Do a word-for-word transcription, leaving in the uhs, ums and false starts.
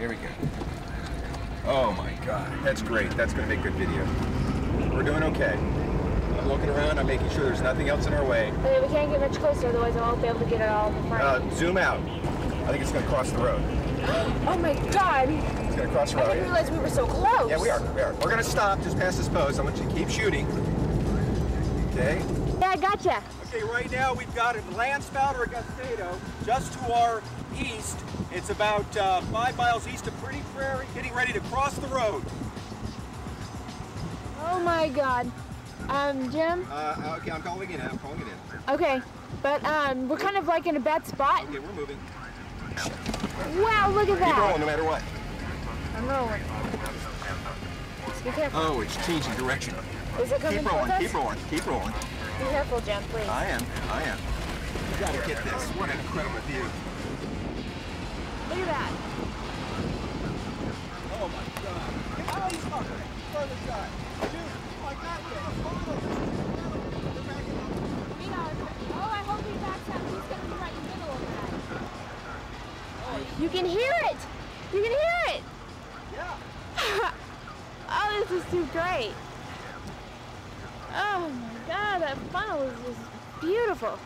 Here we go. Oh my God, that's great. That's gonna make good video. We're doing okay. I'm looking around, I'm making sure there's nothing else in our way. But we can't get much closer, otherwise I won't be able to get it all. Uh, zoom out. I think it's gonna cross the road. Oh my God! It's gonna cross the road. I didn't realize we were so close. Yeah, we are, we are. We're gonna stop just past this post. I want you to keep shooting. Okay? Yeah, I gotcha. Okay, right now we've got a landspout or a gustado just to our east. It's about uh, five miles east of Pretty Prairie, getting ready to cross the road. Oh my God. Um, Jim? Uh, okay, I'm calling it in, I'm calling it in. Okay, but um, we're kind of like in a bad spot. Okay, we're moving. Wow, look at that. Keep rolling no matter what. I'm rolling. Just be careful. Oh, it's changing direction. Is it coming towards us? Keep rolling, keep rolling, keep rolling. Be careful, Jim, please. I am, I am. You gotta get this. What an incredible view. Look at that. Oh my God. Oh, he's fucking further side. Dude, oh my God, we're gonna follow this. They're back in the middle. Oh, I hope he backs up. He's gonna be right in the middle of that. Oh, you can hear it! You can hear it! Yeah. Oh, this is too great. Oh my God, that funnel is just beautiful.